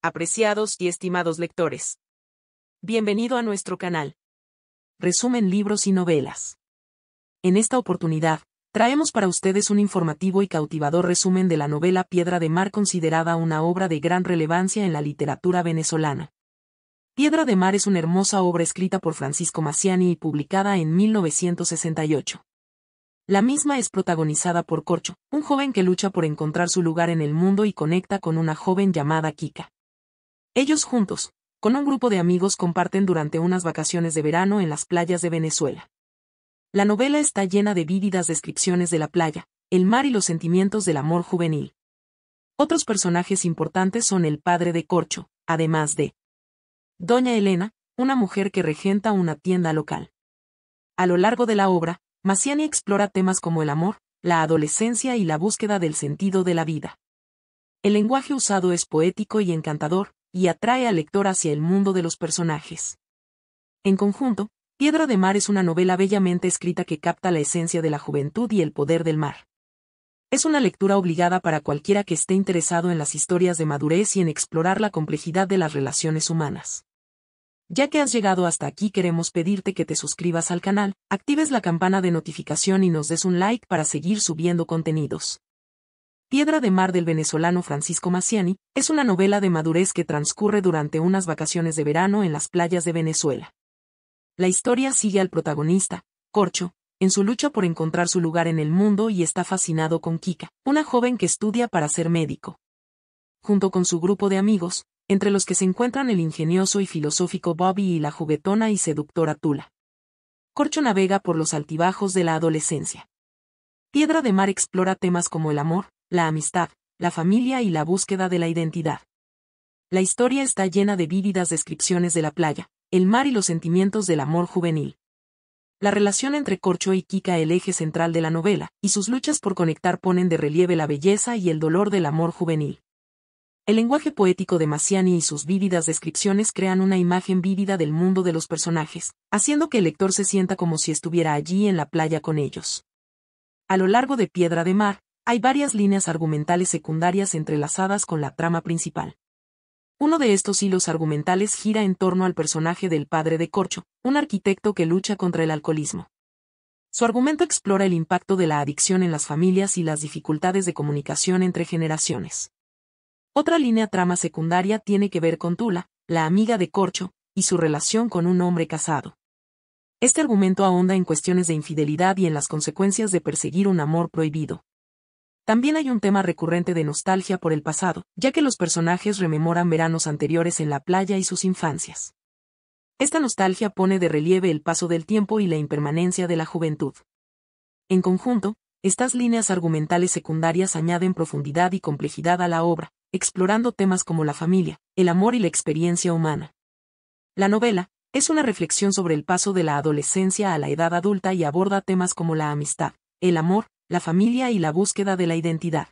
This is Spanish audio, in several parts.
Apreciados y estimados lectores. Bienvenido a nuestro canal. Resumen libros y novelas. En esta oportunidad, traemos para ustedes un informativo y cautivador resumen de la novela Piedra de Mar, considerada una obra de gran relevancia en la literatura venezolana. Piedra de Mar es una hermosa obra escrita por Francisco Massiani y publicada en 1968. La misma es protagonizada por Corcho, un joven que lucha por encontrar su lugar en el mundo y conecta con una joven llamada Kika. Ellos juntos, con un grupo de amigos, comparten durante unas vacaciones de verano en las playas de Venezuela. La novela está llena de vívidas descripciones de la playa, el mar y los sentimientos del amor juvenil. Otros personajes importantes son el padre de Corcho, además de Doña Elena, una mujer que regenta una tienda local. A lo largo de la obra, Massiani explora temas como el amor, la adolescencia y la búsqueda del sentido de la vida. El lenguaje usado es poético y encantador, y atrae al lector hacia el mundo de los personajes. En conjunto, Piedra de Mar es una novela bellamente escrita que capta la esencia de la juventud y el poder del mar. Es una lectura obligada para cualquiera que esté interesado en las historias de madurez y en explorar la complejidad de las relaciones humanas. Ya que has llegado hasta aquí, queremos pedirte que te suscribas al canal, actives la campana de notificación y nos des un like para seguir subiendo contenidos. Piedra de Mar, del venezolano Francisco Massiani, es una novela de madurez que transcurre durante unas vacaciones de verano en las playas de Venezuela. La historia sigue al protagonista, Corcho, en su lucha por encontrar su lugar en el mundo y está fascinado con Kika, una joven que estudia para ser médico. Junto con su grupo de amigos, entre los que se encuentran el ingenioso y filosófico Bobby y la juguetona y seductora Tula. Corcho navega por los altibajos de la adolescencia. Piedra de Mar explora temas como el amor, la amistad, la familia y la búsqueda de la identidad. La historia está llena de vívidas descripciones de la playa, el mar y los sentimientos del amor juvenil. La relación entre Corcho y Kika, el eje central de la novela, y sus luchas por conectar ponen de relieve la belleza y el dolor del amor juvenil. El lenguaje poético de Massiani y sus vívidas descripciones crean una imagen vívida del mundo de los personajes, haciendo que el lector se sienta como si estuviera allí en la playa con ellos. A lo largo de Piedra de Mar, hay varias líneas argumentales secundarias entrelazadas con la trama principal. Uno de estos hilos argumentales gira en torno al personaje del padre de Corcho, un arquitecto que lucha contra el alcoholismo. Su argumento explora el impacto de la adicción en las familias y las dificultades de comunicación entre generaciones. Otra línea trama secundaria tiene que ver con Tula, la amiga de Corcho, y su relación con un hombre casado. Este argumento ahonda en cuestiones de infidelidad y en las consecuencias de perseguir un amor prohibido. También hay un tema recurrente de nostalgia por el pasado, ya que los personajes rememoran veranos anteriores en la playa y sus infancias. Esta nostalgia pone de relieve el paso del tiempo y la impermanencia de la juventud. En conjunto, estas líneas argumentales secundarias añaden profundidad y complejidad a la obra, explorando temas como la familia, el amor y la experiencia humana. La novela es una reflexión sobre el paso de la adolescencia a la edad adulta y aborda temas como la amistad, el amor, la familia y la búsqueda de la identidad.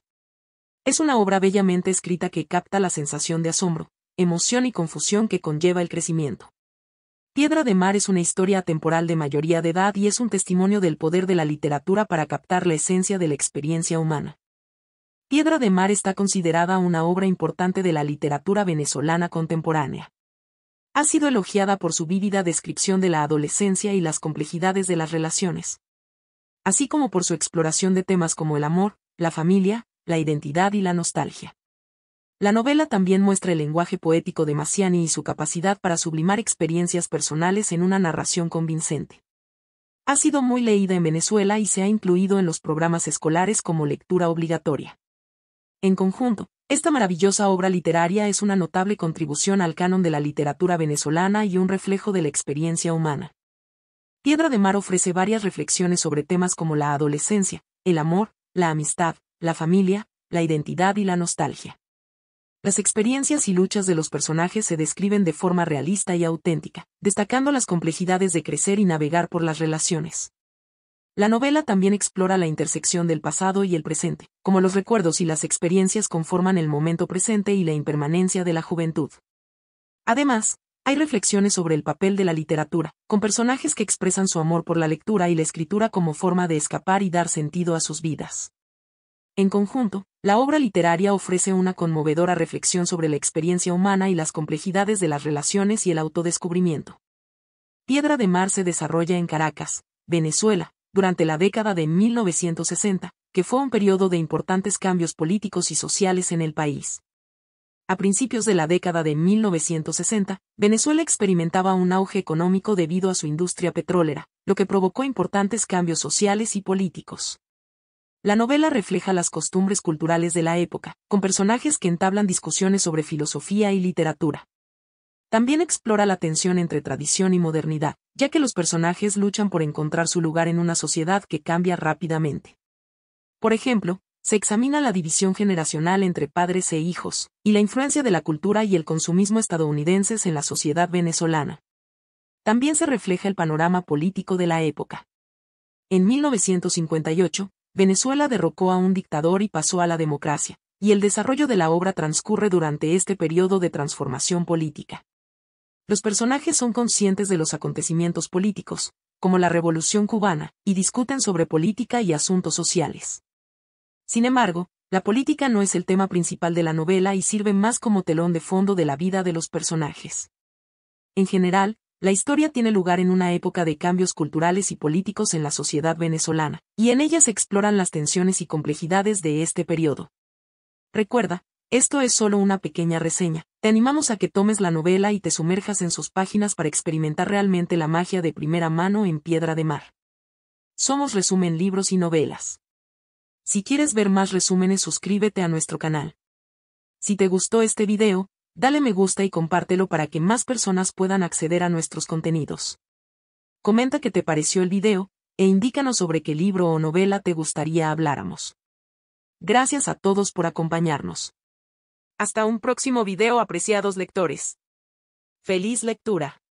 Es una obra bellamente escrita que capta la sensación de asombro, emoción y confusión que conlleva el crecimiento. Piedra de Mar es una historia atemporal de mayoría de edad y es un testimonio del poder de la literatura para captar la esencia de la experiencia humana. Piedra de Mar está considerada una obra importante de la literatura venezolana contemporánea. Ha sido elogiada por su vívida descripción de la adolescencia y las complejidades de las relaciones, así como por su exploración de temas como el amor, la familia, la identidad y la nostalgia. La novela también muestra el lenguaje poético de Massiani y su capacidad para sublimar experiencias personales en una narración convincente. Ha sido muy leída en Venezuela y se ha incluido en los programas escolares como lectura obligatoria. En conjunto, esta maravillosa obra literaria es una notable contribución al canon de la literatura venezolana y un reflejo de la experiencia humana. Piedra de Mar ofrece varias reflexiones sobre temas como la adolescencia, el amor, la amistad, la familia, la identidad y la nostalgia. Las experiencias y luchas de los personajes se describen de forma realista y auténtica, destacando las complejidades de crecer y navegar por las relaciones. La novela también explora la intersección del pasado y el presente, como los recuerdos y las experiencias conforman el momento presente y la impermanencia de la juventud. Además, hay reflexiones sobre el papel de la literatura, con personajes que expresan su amor por la lectura y la escritura como forma de escapar y dar sentido a sus vidas. En conjunto, la obra literaria ofrece una conmovedora reflexión sobre la experiencia humana y las complejidades de las relaciones y el autodescubrimiento. Piedra de Mar se desarrolla en Caracas, Venezuela, durante la década de 1960, que fue un periodo de importantes cambios políticos y sociales en el país. A principios de la década de 1960, Venezuela experimentaba un auge económico debido a su industria petrolera, lo que provocó importantes cambios sociales y políticos. La novela refleja las costumbres culturales de la época, con personajes que entablan discusiones sobre filosofía y literatura. También explora la tensión entre tradición y modernidad, ya que los personajes luchan por encontrar su lugar en una sociedad que cambia rápidamente. Por ejemplo, se examina la división generacional entre padres e hijos, y la influencia de la cultura y el consumismo estadounidenses en la sociedad venezolana. También se refleja el panorama político de la época. En 1958, Venezuela derrocó a un dictador y pasó a la democracia, y el desarrollo de la obra transcurre durante este periodo de transformación política. Los personajes son conscientes de los acontecimientos políticos, como la Revolución Cubana, y discuten sobre política y asuntos sociales. Sin embargo, la política no es el tema principal de la novela y sirve más como telón de fondo de la vida de los personajes. En general, la historia tiene lugar en una época de cambios culturales y políticos en la sociedad venezolana, y en ella se exploran las tensiones y complejidades de este periodo. Recuerda, esto es solo una pequeña reseña. Te animamos a que tomes la novela y te sumerjas en sus páginas para experimentar realmente la magia de primera mano en Piedra de Mar. Somos Resumen Libros y Novelas. Si quieres ver más resúmenes, suscríbete a nuestro canal. Si te gustó este video, dale me gusta y compártelo para que más personas puedan acceder a nuestros contenidos. Comenta qué te pareció el video, e indícanos sobre qué libro o novela te gustaría habláramos. Gracias a todos por acompañarnos. Hasta un próximo video, apreciados lectores. ¡Feliz lectura!